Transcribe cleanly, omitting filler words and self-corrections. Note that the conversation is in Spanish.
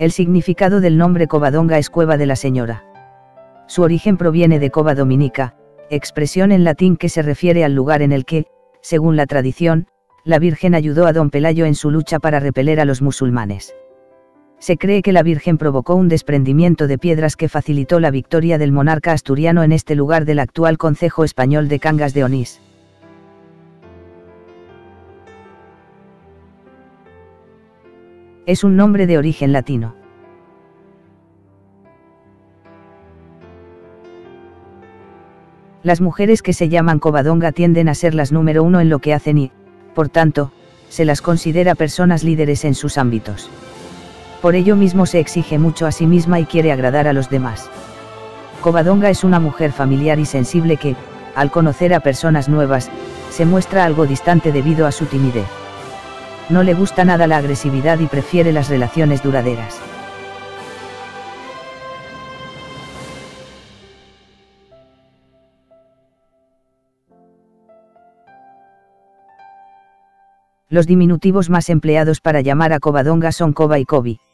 El significado del nombre Covadonga es Cueva de la Señora. Su origen proviene de Cova Dominica, expresión en latín que se refiere al lugar en el que, según la tradición, la Virgen ayudó a Don Pelayo en su lucha para repeler a los musulmanes. Se cree que la Virgen provocó un desprendimiento de piedras que facilitó la victoria del monarca asturiano en este lugar del actual concejo español de Cangas de Onís. Es un nombre de origen latino. Las mujeres que se llaman Covadonga tienden a ser las número uno en lo que hacen y, por tanto, se las considera personas líderes en sus ámbitos. Por ello mismo se exige mucho a sí misma y quiere agradar a los demás. Covadonga es una mujer familiar y sensible que, al conocer a personas nuevas, se muestra algo distante debido a su timidez. No le gusta nada la agresividad y prefiere las relaciones duraderas. Los diminutivos más empleados para llamar a Covadonga son Cova y Covi.